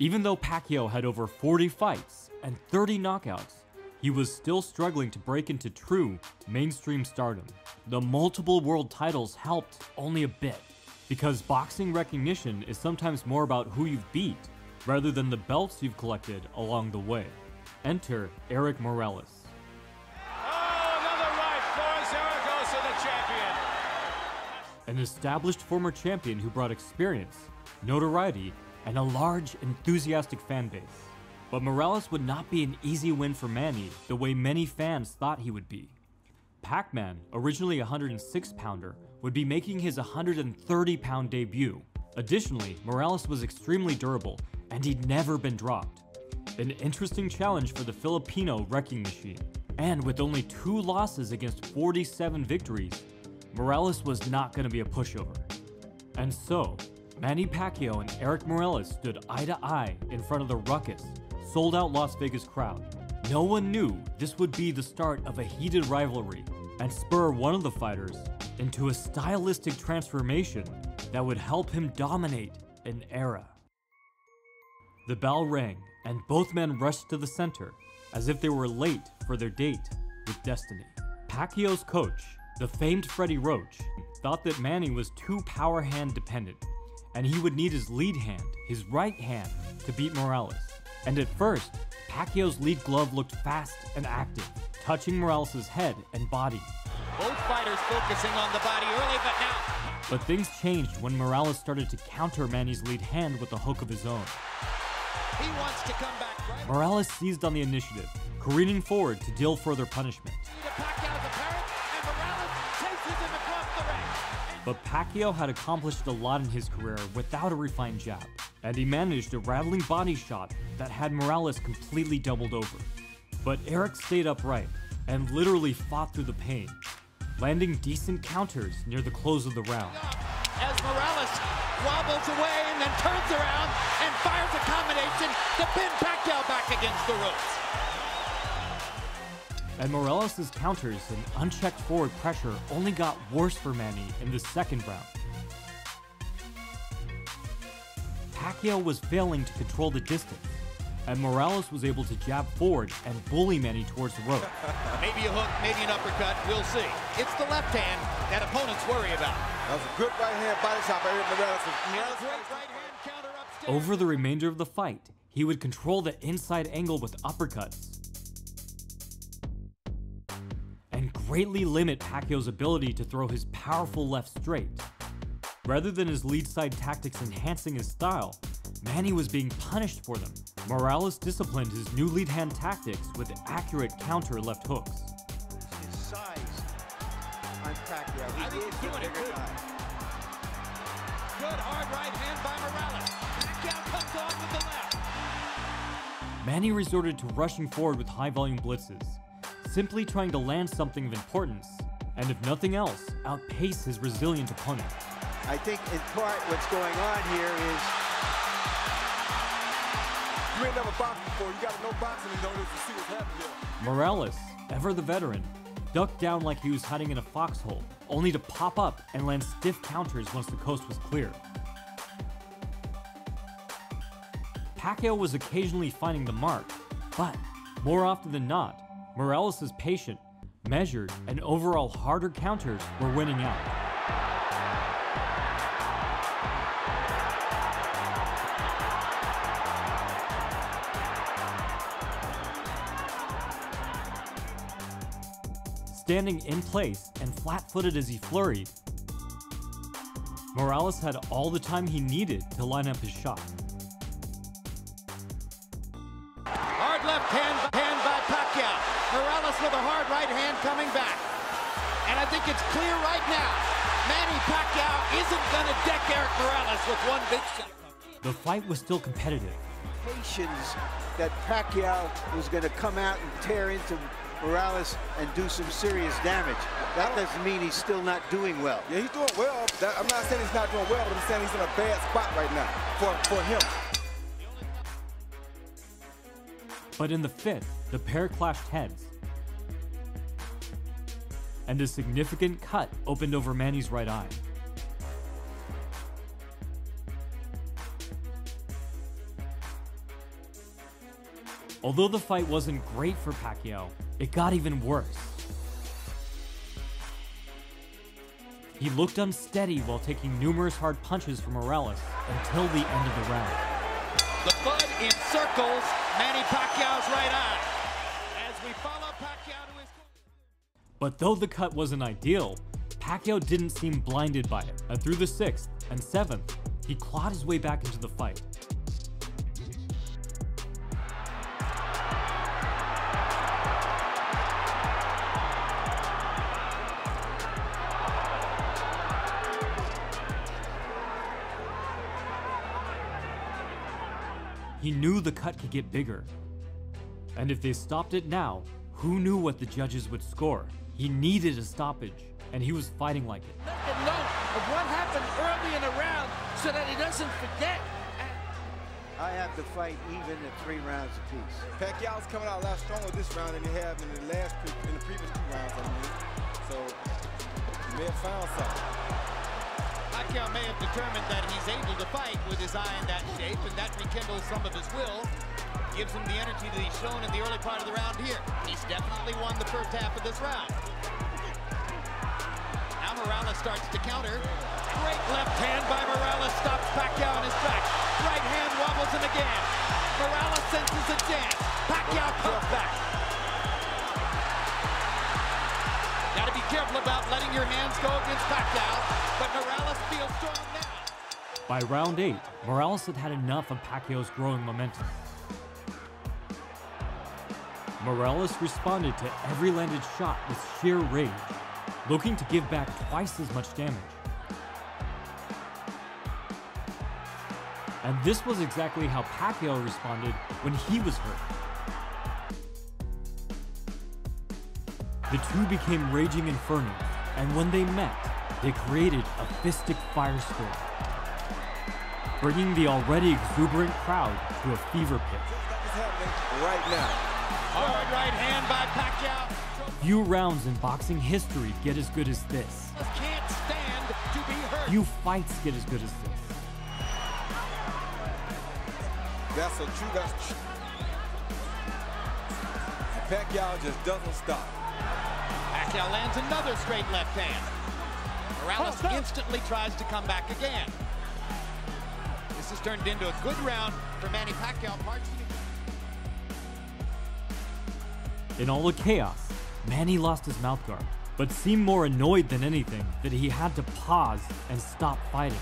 Even though Pacquiao had over 40 fights and 30 knockouts, he was still struggling to break into true mainstream stardom. The multiple world titles helped only a bit, because boxing recognition is sometimes more about who you've beat rather than the belts you've collected along the way. Enter Erik Morales. Oh, another right. Flores Erik goes to the champion. An established former champion who brought experience, notoriety, and a large, enthusiastic fan base. But Morales would not be an easy win for Manny the way many fans thought he would be. Pac-Man, originally a 106-pounder, would be making his 130-pound debut. Additionally, Morales was extremely durable, and he'd never been dropped. An interesting challenge for the Filipino wrecking machine. And with only 2 losses against 47 victories, Morales was not going to be a pushover. And so, Manny Pacquiao and Erik Morales stood eye to eye in front of the ruckus, sold-out Las Vegas crowd. No one knew this would be the start of a heated rivalry and spur one of the fighters into a stylistic transformation that would help him dominate an era. The bell rang, and both men rushed to the center as if they were late for their date with destiny. Pacquiao's coach, the famed Freddie Roach, thought that Manny was too power hand dependent, and he would need his lead hand, his right hand, to beat Morales. And at first, Pacquiao's lead glove looked fast and active, touching Morales' head and body. Both fighters focusing on the body early, but now... But things changed when Morales started to counter Manny's lead hand with a hook of his own. He wants to come back, right? Morales seized on the initiative, careening forward to deal further punishment. But Pacquiao had accomplished a lot in his career without a refined jab, and he managed a rattling body shot that had Morales completely doubled over. But Erik stayed upright and literally fought through the pain, landing decent counters near the close of the round. As Morales wobbles away and then turns around and fires a combination to pin Pacquiao back against the ropes. And Morales' counters and unchecked forward pressure only got worse for Manny in the second round. Pacquiao was failing to control the distance, and Morales was able to jab forward and bully Manny towards the rope. Maybe a hook, maybe an uppercut, we'll see. It's the left hand that opponents worry about. That was a good right hand body shot by Erik Morales. Over the remainder of the fight, he would control the inside angle with uppercuts and greatly limit Pacquiao's ability to throw his powerful left straight. Rather than his lead side tactics enhancing his style, Manny was being punished for them. Morales disciplined his new lead hand tactics with accurate counter left hooks. His size. I'm Pacquiao. He is doing it good. Good hard right hand by Morales. Pacquiao comes on with the left. Manny resorted to rushing forward with high volume blitzes, simply trying to land something of importance, and if nothing else, outpace his resilient opponent. I think in part what's going on here is you ain't never boxed before. You gotta know boxing in order to see what's happening here. Morales, ever the veteran, ducked down like he was hiding in a foxhole, only to pop up and land stiff counters once the coast was clear. Pacquiao was occasionally finding the mark, but more often than not, Morales' patient, measured, and overall harder counters were winning out. Standing in place and flat-footed as he flurried, Morales had all the time he needed to line up his shot. Hard left hand by Pacquiao. Morales with a hard right hand coming back. And I think it's clear right now, Manny Pacquiao isn't going to deck Erik Morales with one big shot. The fight was still competitive. That Pacquiao was going to come out and tear into Morales and do some serious damage. That doesn't mean he's still not doing well. Yeah, he's doing well. I'm not saying he's not doing well, but I'm saying he's in a bad spot right now for him. But in the fifth, the pair clashed heads, and a significant cut opened over Manny's right eye. Although the fight wasn't great for Pacquiao, it got even worse. He looked unsteady while taking numerous hard punches from Morales until the end of the round. The bud encircles Manny Pacquiao's right eye. As we follow Pacquiao to his... But though the cut wasn't ideal, Pacquiao didn't seem blinded by it. And through the 6th and 7th, he clawed his way back into the fight. He knew the cut could get bigger. And if they stopped it now, who knew what the judges would score? He needed a stoppage, and he was fighting like it. Make a note of what happened early in the round so that he doesn't forget. I have to fight even at 3 rounds apiece. Pacquiao's coming out a lot stronger this round than he had in the previous 2 rounds, I mean. So he may have found something. Pacquiao may have determined that he's able to fight with his eye in that shape, and that rekindles some of his will, gives him the energy that he's shown in the early part of the round here. He's definitely won the first half of this round. Now Morales starts to counter. Great left hand by Morales stops Pacquiao on his tracks. Right hand wobbles him again. Morales senses a chance. Pacquiao comes back. Got to be careful about letting your hands go against Pacquiao, but Morales feels strong now. By round 8, Morales had enough of Pacquiao's growing momentum. Morales responded to every landed shot with sheer rage, looking to give back twice as much damage. And this was exactly how Pacquiao responded when he was hurt. The two became raging infernos, and when they met, they created a fistic firestorm, bringing the already exuberant crowd to a fever pitch. Right now. Hard right hand by Pacquiao. Few rounds in boxing history get as good as this. Can't stand to be hurt. Few fights get as good as this. That's true. Pacquiao just doesn't stop. Pacquiao lands another straight left hand. Morales instantly tries to come back again. This has turned into a good round for Manny Pacquiao. In all the chaos, Manny lost his mouthguard, but seemed more annoyed than anything that he had to pause and stop fighting.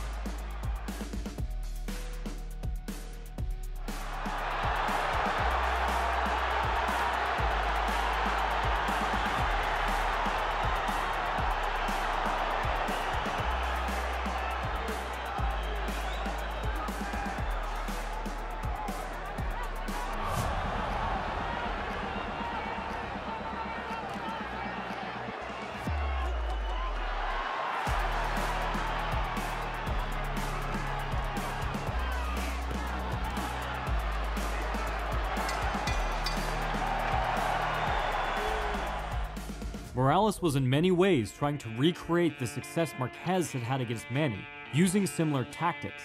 Morales was in many ways trying to recreate the success Marquez had had against Manny, using similar tactics.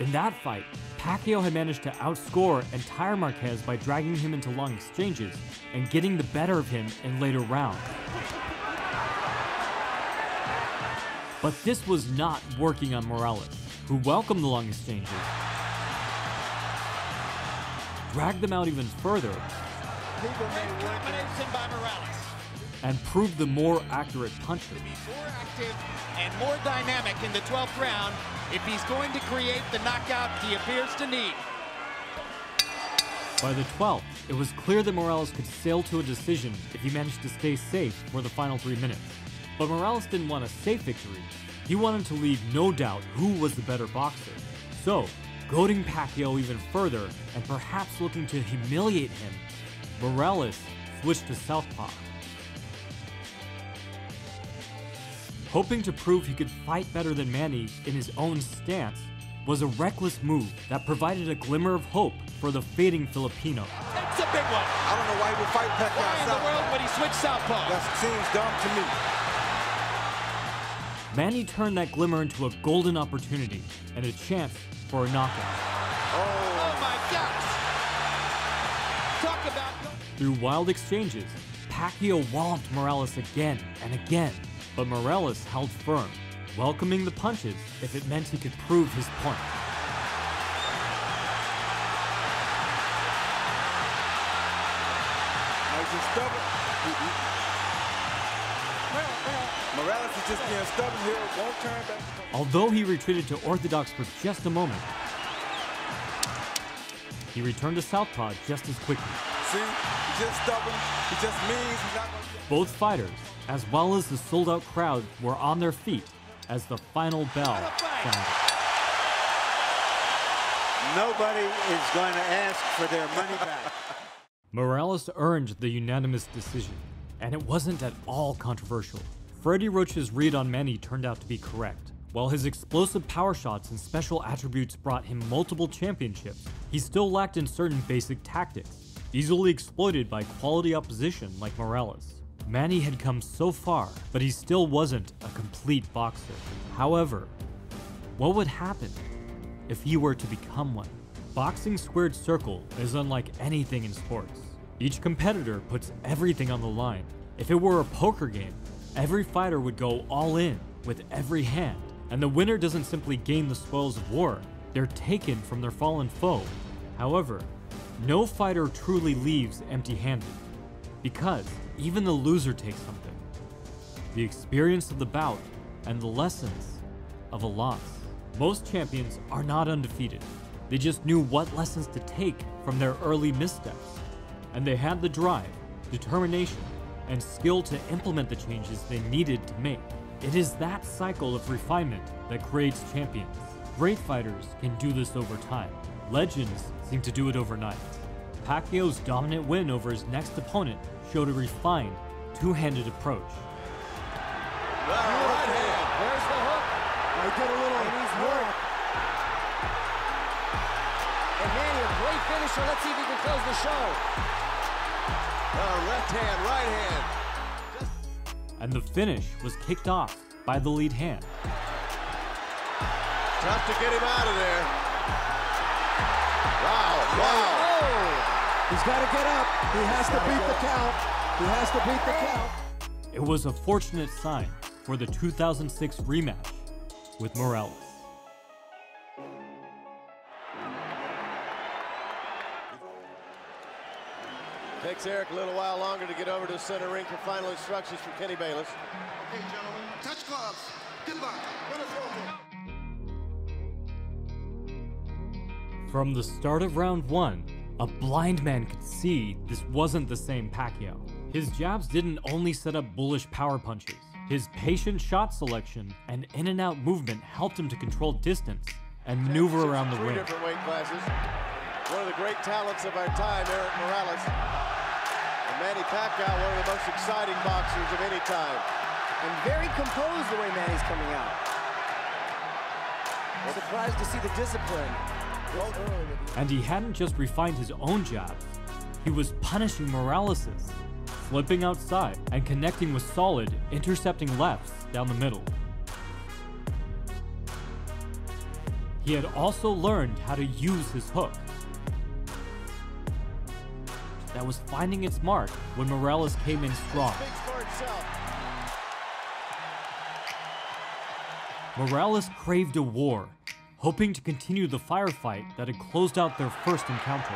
In that fight, Pacquiao had managed to outscore and tire Marquez by dragging him into long exchanges and getting the better of him in later rounds. But this was not working on Morales, who welcomed the long exchanges, dragged them out even further, and proved the more accurate puncher. More active and more dynamic in the 12th round if he's going to create the knockout he appears to need. By the 12th, it was clear that Morales could sail to a decision if he managed to stay safe for the final 3 minutes. But Morales didn't want a safe victory. He wanted to leave no doubt who was the better boxer. So, goading Pacquiao even further, and perhaps looking to humiliate him, Morales switched to southpaw, hoping to prove he could fight better than Manny in his own stance. Was a reckless move that provided a glimmer of hope for the fading Filipino. That's a big one. I don't know why he would fight Pacquiao. Why in the world would he switch southpaw? That seems dumb to me. Manny turned that glimmer into a golden opportunity and a chance for a knockout. Oh my gosh! Talk about... Through wild exchanges, Pacquiao walloped Morales again and again, but Morales held firm, welcoming the punches if it meant he could prove his point. Morales is just being stubborn here, won't turn back. Although he retreated to orthodox for just a moment, he returned to southpaw just as quickly. See, he's just stubborn. He just means he's not going to get... Both fighters, as well as the sold-out crowd, were on their feet as the final bell sounded. Nobody is going to ask for their money back. Morales earned the unanimous decision, and it wasn't at all controversial. Freddie Roach's read on Manny turned out to be correct. While his explosive power shots and special attributes brought him multiple championships, he still lacked in certain basic tactics, easily exploited by quality opposition like Morales. Manny had come so far, but he still wasn't a complete boxer. However, what would happen if he were to become one? Boxing squared circle is unlike anything in sports. Each competitor puts everything on the line. If it were a poker game, every fighter would go all in with every hand, and the winner doesn't simply gain the spoils of war, they're taken from their fallen foe. However, no fighter truly leaves empty-handed, because even the loser takes something. The experience of the bout and the lessons of a loss. Most champions are not undefeated, they just knew what lessons to take from their early missteps, and they had the drive, determination, and skill to implement the changes they needed to make. It is that cycle of refinement that creates champions. Great fighters can do this over time. Legends seem to do it overnight. Pacquiao's dominant win over his next opponent showed a refined, two-handed approach. Right hand. There's the hook. I did a little of his work. And Manny, a great finisher. Let's see if he can close the show. Left hand, right hand. And the finish was kicked off by the lead hand. Tough to get him out of there. Wow, wow. Oh. He's got to get up. He has to beat the count. He has to beat the count. It was a fortunate sign for the 2006 rematch with Morales. Takes Erik a little while longer to get over to the center ring for final instructions from Kenny Bayless. Okay, gentlemen, touch gloves. Good luck. From the start of round one, a blind man could see this wasn't the same Pacquiao. His jabs didn't only set up bullish power punches. His patient shot selection and in-and-out movement helped him to control distance and maneuver around the ring. Different weight classes. One of the great talents of our time, Erik Morales. Manny Pacquiao, one of the most exciting boxers of any time. And very composed the way Manny's coming out. Well, surprised to see the discipline. And he hadn't just refined his own jabs. He was punishing Morales's, slipping outside and connecting with solid, intercepting lefts down the middle. He had also learned how to use his hook that was finding its mark when Morales came in strong. Morales craved a war, hoping to continue the firefight that had closed out their first encounter.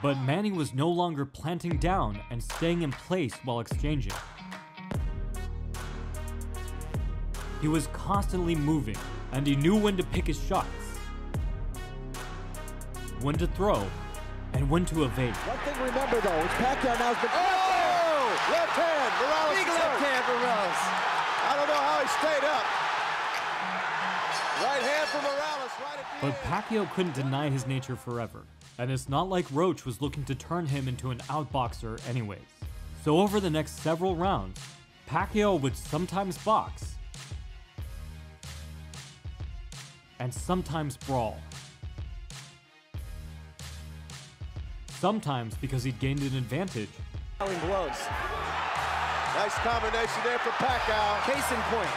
But Manny was no longer planting down and staying in place while exchanging. He was constantly moving, and he knew when to pick his shots, when to throw, and when to evade. One thing to remember though, is Pacquiao now's been... Oh! Left hand, Morales. Big left hand, Morales. I don't know how he stayed up. Right hand for Morales, right at the end. But Pacquiao couldn't deny his nature forever, and it's not like Roach was looking to turn him into an outboxer anyways. So over the next several rounds, Pacquiao would sometimes box, and sometimes brawl. Sometimes because he'd gained an advantage. Blows. Nice combination there for Pacquiao. Case in point.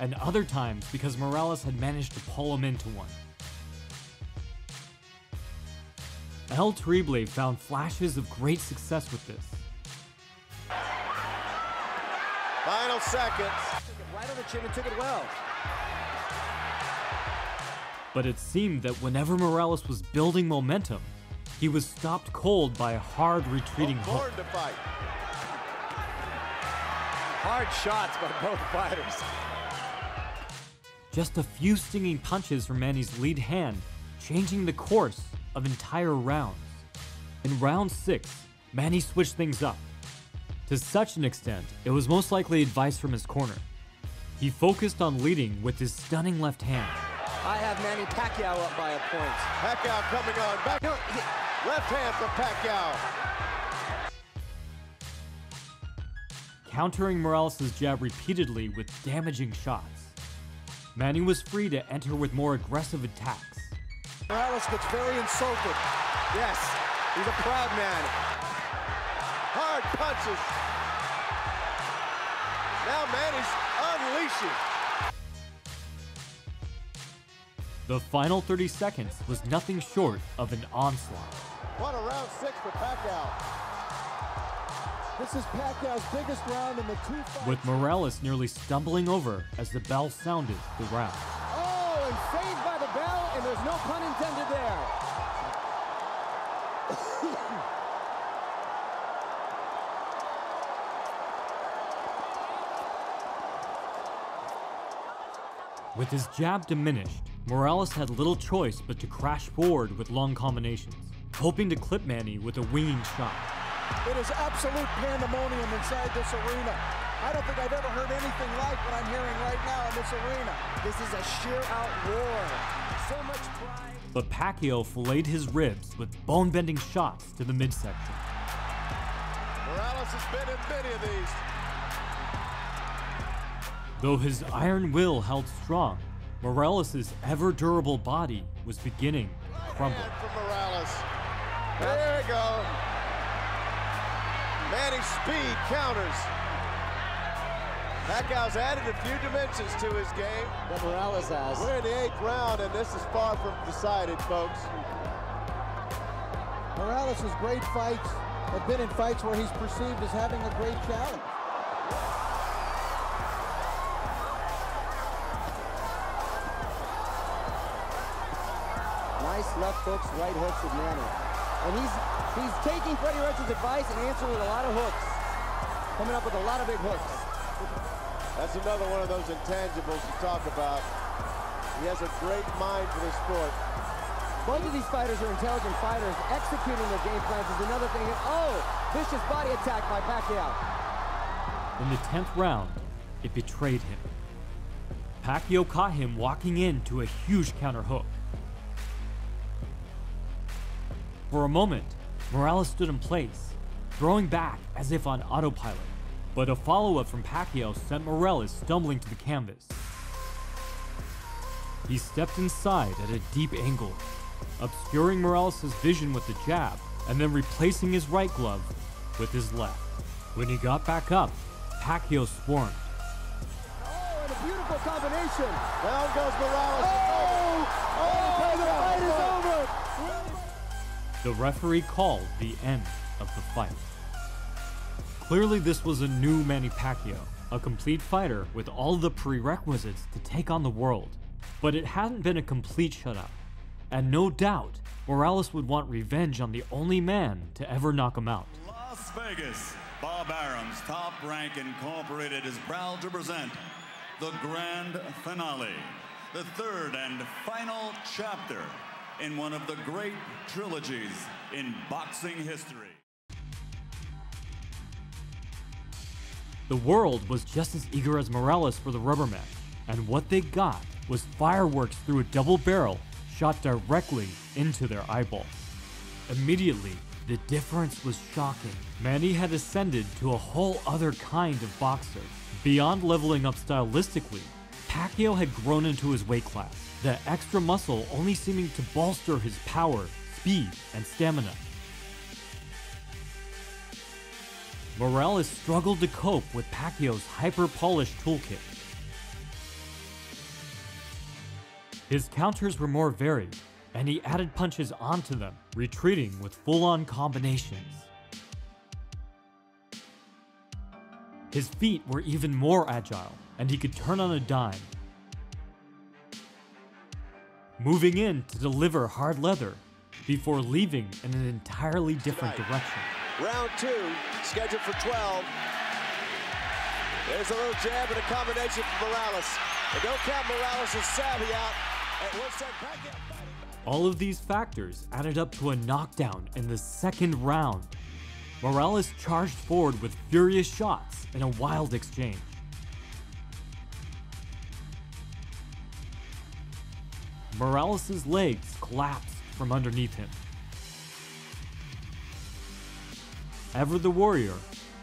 and other times because Morales had managed to pull him into one. El Terrible found flashes of great success with this. Final seconds. Took it right on the chin and took it well. But it seemed that whenever Morales was building momentum, he was stopped cold by a hard retreating hook. To fight. Hard shots by both fighters. Just a few stinging punches from Manny's lead hand, changing the course of entire rounds. In round 6, Manny switched things up. To such an extent, it was most likely advice from his corner. He focused on leading with his stunning left hand. I have Manny Pacquiao up by a point. Pacquiao coming on. Back. No, left hand from Pacquiao. Countering Morales' jab repeatedly with damaging shots, Manny was free to enter with more aggressive attacks. Morales looks very insulted. Yes, he's a proud man. Hard punches. Now Manny's unleashing. The final 30 seconds was nothing short of an onslaught. What a round 6 for Pacquiao. This is Pacquiao's biggest round in the two fights. With Morales nearly stumbling over as the bell sounded the round. Oh, and saved by the bell. And there's no pun intended there. With his jab diminished, Morales had little choice but to crash forward with long combinations, hoping to clip Manny with a winging shot. It is absolute pandemonium inside this arena. I don't think I've ever heard anything like what I'm hearing right now in this arena. This is a sheer-out war. So much pride. But Pacquiao filleted his ribs with bone-bending shots to the midsection. Morales has been in many of these. Though his iron will held strong, Morales' ever-durable body was beginning to crumble. Right hand for Morales. There you go. Manny's speed counters. Pacquiao's added a few dimensions to his game. But Morales has. We're in the 8th round, and this is far from decided, folks. Morales has great fights, have been in fights where he's perceived as having a great challenge. Nice left hooks, right hooks with Manny. And he's taking Freddie Roach's advice and answering with a lot of hooks. Coming up with a lot of big hooks. That's another one of those intangibles to talk about. He has a great mind for the sport. Both of these fighters are intelligent fighters. Executing their game plans is another thing. Oh, vicious body attack by Pacquiao. In the 10th round, it betrayed him. Pacquiao caught him walking into a huge counter hook. For a moment, Morales stood in place, throwing back as if on autopilot. But a follow-up from Pacquiao sent Morales stumbling to the canvas. He stepped inside at a deep angle, obscuring Morales' vision with the jab and then replacing his right glove with his left. When he got back up, Pacquiao swarmed. Oh, and a beautiful combination. Down goes Morales. Oh, the fight is over. The referee called the end of the fight. Clearly, this was a new Manny Pacquiao, a complete fighter with all the prerequisites to take on the world. But it hadn't been a complete shutout, and no doubt, Morales would want revenge on the only man to ever knock him out. Las Vegas, Bob Arum's Top Rank Incorporated is proud to present the grand finale, the third and final chapter in one of the great trilogies in boxing history. The world was just as eager as Morales for the rubber match, and what they got was fireworks through a double barrel shot directly into their eyeballs. Immediately, the difference was shocking. Manny had ascended to a whole other kind of boxer. Beyond leveling up stylistically, Pacquiao had grown into his weight class, the extra muscle only seeming to bolster his power, speed, and stamina. Morales struggled to cope with Pacquiao's hyper-polished toolkit. His counters were more varied, and he added punches onto them, retreating with full-on combinations. His feet were even more agile, and he could turn on a dime, moving in to deliver hard leather before leaving in an entirely different direction. Round two, scheduled for 12. There's a little jab and a combination from Morales. They don't count Morales' savvy out. And we'll start back out fighting. All of these factors added up to a knockdown in the second round. Morales charged forward with furious shots in a wild exchange. Morales' legs collapsed from underneath him. Ever the warrior,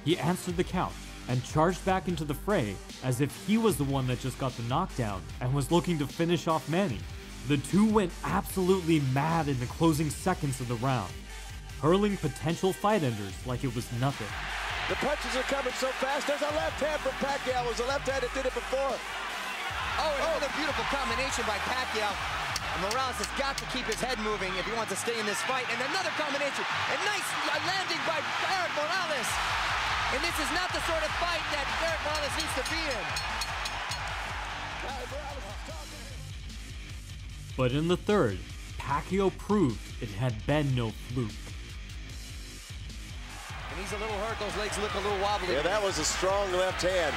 he answered the count and charged back into the fray as if he was the one that just got the knockdown and was looking to finish off Manny. The two went absolutely mad in the closing seconds of the round, hurling potential fight enders like it was nothing. The punches are coming so fast. There's a left hand from Pacquiao. It was a left hand that did it before. Oh, what a beautiful combination by Pacquiao. Morales has got to keep his head moving if he wants to stay in this fight. And another combination. A nice landing by Erik Morales. And this is not the sort of fight that Erik Morales needs to be in. But in the third, Pacquiao proved it had been no fluke. And he's a little hurt. Those legs look a little wobbly. Yeah, that was a strong left hand.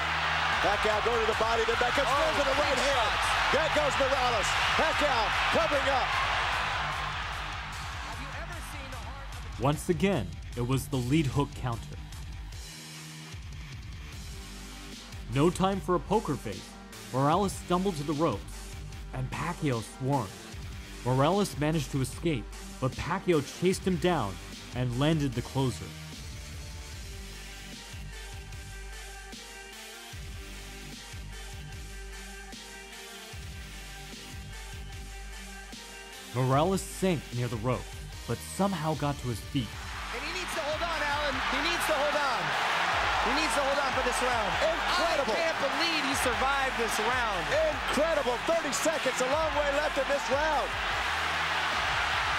Pacquiao going to the body, then back up to the right hand. There goes Morales. Pacquiao covering up. Have you ever seen the heart of a... Once again, it was the lead hook counter. No time for a poker face. Morales stumbled to the ropes, and Pacquiao swarmed. Morales managed to escape, but Pacquiao chased him down and landed the closer. Morales sank near the rope, but somehow got to his feet. And he needs to hold on, Alan. He needs to hold on. He needs to hold on for this round. Incredible. I can't believe he survived this round. Incredible. 30 seconds, a long way left in this round.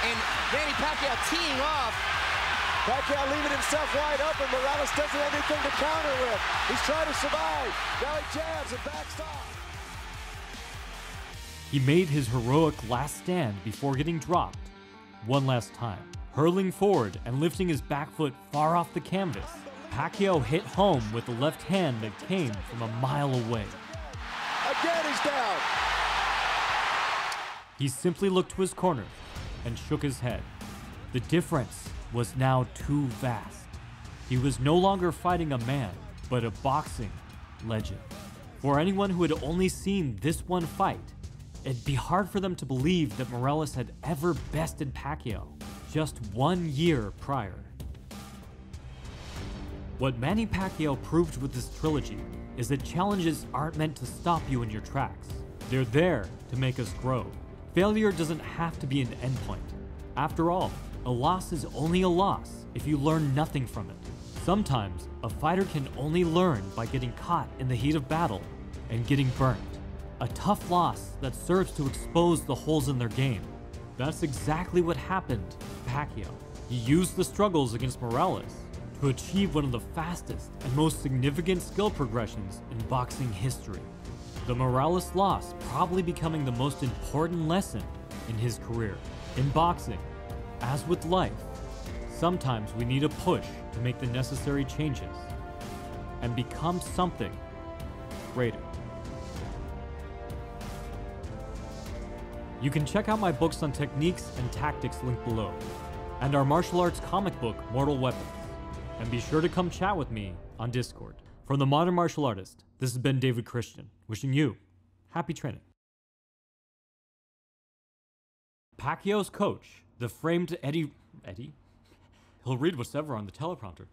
And Manny Pacquiao teeing off. Pacquiao leaving himself wide open. Morales doesn't have anything to counter with. He's trying to survive. Now he jabs and backs off. He made his heroic last stand before getting dropped one last time. Hurling forward and lifting his back foot far off the canvas, Pacquiao hit home with the left hand that came from a mile away. Again, he's down. He simply looked to his corner and shook his head. The difference was now too vast. He was no longer fighting a man, but a boxing legend. For anyone who had only seen this one fight, it'd be hard for them to believe that Morales had ever bested Pacquiao just 1 year prior. What Manny Pacquiao proved with this trilogy is that challenges aren't meant to stop you in your tracks. They're there to make us grow. Failure doesn't have to be an endpoint. After all, a loss is only a loss if you learn nothing from it. Sometimes, a fighter can only learn by getting caught in the heat of battle and getting burnt. A tough loss that serves to expose the holes in their game. That's exactly what happened to Pacquiao. He used the struggles against Morales to achieve one of the fastest and most significant skill progressions in boxing history. The Morales loss probably becoming the most important lesson in his career. In boxing, as with life, sometimes we need a push to make the necessary changes and become something greater. You can check out my books on techniques and tactics linked below, and our martial arts comic book, Mortal Weapons. And be sure to come chat with me on Discord. From The Modern Martial Artist, this has been David Christian, wishing you happy training. Pacquiao's coach, the framed Eddie... He'll read whatever on the teleprompter.